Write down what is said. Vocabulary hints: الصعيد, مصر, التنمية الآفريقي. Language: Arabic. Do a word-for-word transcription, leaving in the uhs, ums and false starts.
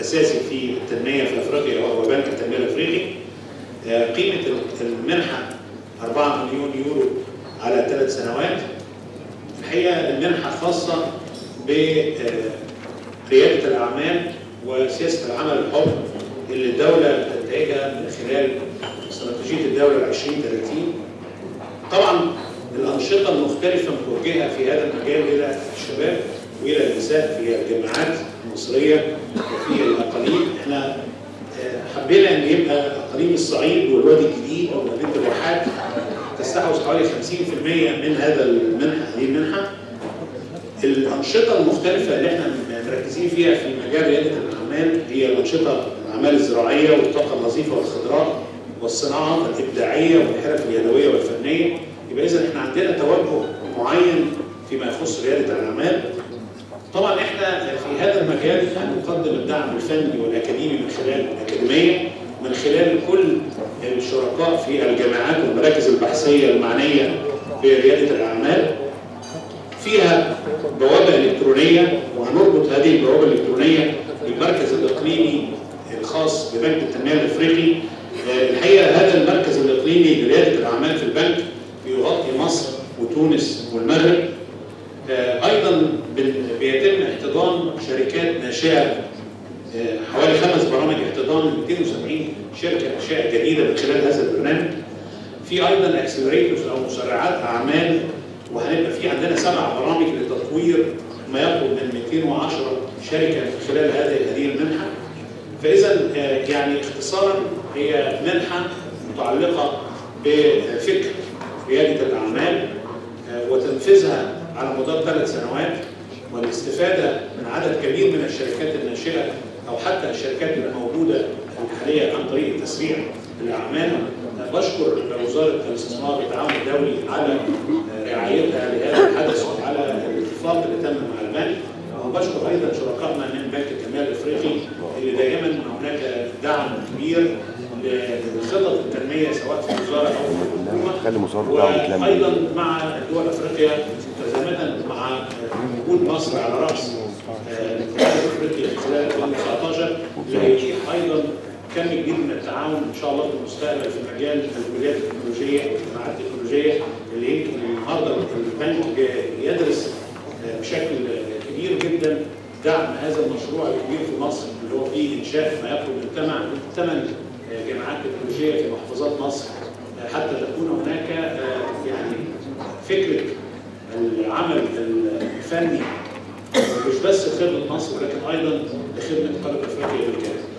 اساسي في التنميه في افريقيا وهو بنك التنميه الافريقي. قيمه المنحه أربعة مليون يورو على ثلاث سنوات. الحقيقه المنحه خاصه بقياده الاعمال وسياسه العمل الحر اللي الدوله بتنتهجها من خلال استراتيجيه الدوله عشرين ثلاثين. طبعا الانشطه المختلفه متوجهه في هذا المجال الى الشباب والى النساء في الجامعات المصريه وفي الاقاليم. احنا حبينا ان يبقى اقاليم الصعيد والوادي الجديد ومدينه الواحات تستحوذ حوالي خمسين بالمئة من هذا المنحه هذه المنحه. الانشطه المختلفه اللي احنا مركزين فيها في مجال رياده الاعمال هي الانشطه الاعمال الزراعيه والطاقه النظيفه والخضراء والصناعه الابداعيه والحرف اليدويه والفنيه. يبقى اذا احنا عندنا توجه معين فيما يخص رياده الاعمال. طبعا احنا في هذا المجال هنقدم الدعم الفني والاكاديمي من خلال الاكاديميه، من خلال كل الشركاء في الجامعات والمراكز البحثيه المعنيه برياده الاعمال. فيها بوابه الكترونيه وهنربط هذه البوابه الالكترونيه بالمركز الاقليمي الخاص ببنك التنميه الافريقي. الحقيقه هذا المركز الاقليمي لرياده الاعمال في البنك بيغطي مصر وتونس والمغرب. ايضا بيتم احتضان شركات ناشئه حوالي خمس برامج احتضان ل مئتين وسبعين شركه ناشئه جديده من خلال هذا البرنامج. في ايضا اكسلريتورز او مسرعات اعمال، وهنبقى في عندنا سبع برامج لتطوير ما يقرب من مئتين وعشرة شركه من خلال هذه المنحه. فاذا يعني اختصارا هي منحه متعلقه بفكر رياده الاعمال وتنفيذها على مدار ثلاث سنوات، والاستفاده من عدد كبير من الشركات الناشئه او حتى الشركات الموجوده حاليا عن طريق تسريع الاعمال. بشكر وزاره الاستثمار والتعاون الدولي على رعايتها لهذا الحدث وعلى الاتفاق اللي تم مع البنك، وبشكر ايضا شركائنا من بنك التنميه الافريقي اللي دائما هناك دعم كبير لخطط التنميه سواء في الوزاره او في الحكومه، وايضا مع دول افريقيا التزامنا مع وجود مصر على راس الاتحاد الافريقي في خلال ألفين وتسعطاشر اللي هيتيح ايضا كم كبير من التعاون ان شاء الله في المستقبل في مجال الولايات التكنولوجيه والجماعات التكنولوجيه اللي يمكن النهارده البنك يدرس بشكل كبير جدا دعم هذا المشروع الكبير في مصر اللي هو فيه انشاء ما يقرب من ثمن جامعات تكنولوجيه في محافظات مصر حتى تكون هناك يعني فكره العمل الفني مش بس لخدمه مصر ولكن ايضا لخدمه قاره افريقيا بالكامل.